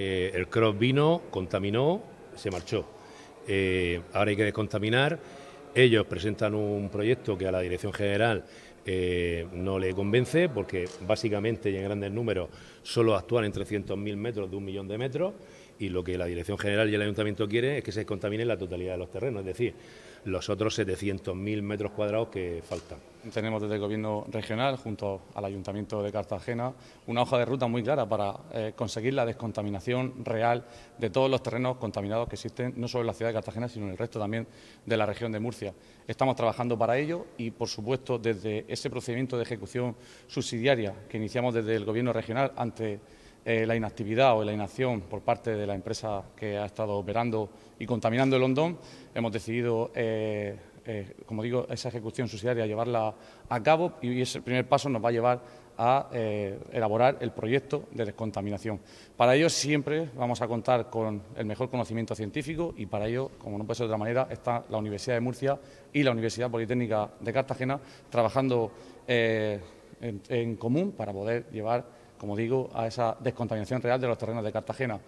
El cross vino, contaminó, se marchó. Ahora hay que descontaminar. Ellos presentan un proyecto que a la Dirección General no le convence, porque básicamente y en grandes números solo actúan en 300.000 metros de 1 millón de metros, y lo que la Dirección General y el Ayuntamiento quieren es que se descontamine la totalidad de los terrenos, es decir, los otros 700.000 metros cuadrados que faltan. Tenemos desde el Gobierno regional, junto al Ayuntamiento de Cartagena, una hoja de ruta muy clara para conseguir la descontaminación real de todos los terrenos contaminados que existen, no solo en la ciudad de Cartagena, sino en el resto también de la región de Murcia. Estamos trabajando para ello y, por supuesto, desde ese procedimiento de ejecución subsidiaria que iniciamos desde el Gobierno regional ante la inactividad o la inacción por parte de la empresa que ha estado operando y contaminando el hondón, hemos decidido, como digo, esa ejecución subsidiaria llevarla a cabo, y ese primer paso nos va a llevar a elaborar el proyecto de descontaminación. Para ello siempre vamos a contar con el mejor conocimiento científico, y para ello, como no puede ser de otra manera, está la Universidad de Murcia y la Universidad Politécnica de Cartagena trabajando en común para poder llevar, como digo, a esa descontaminación real de los terrenos de Cartagena.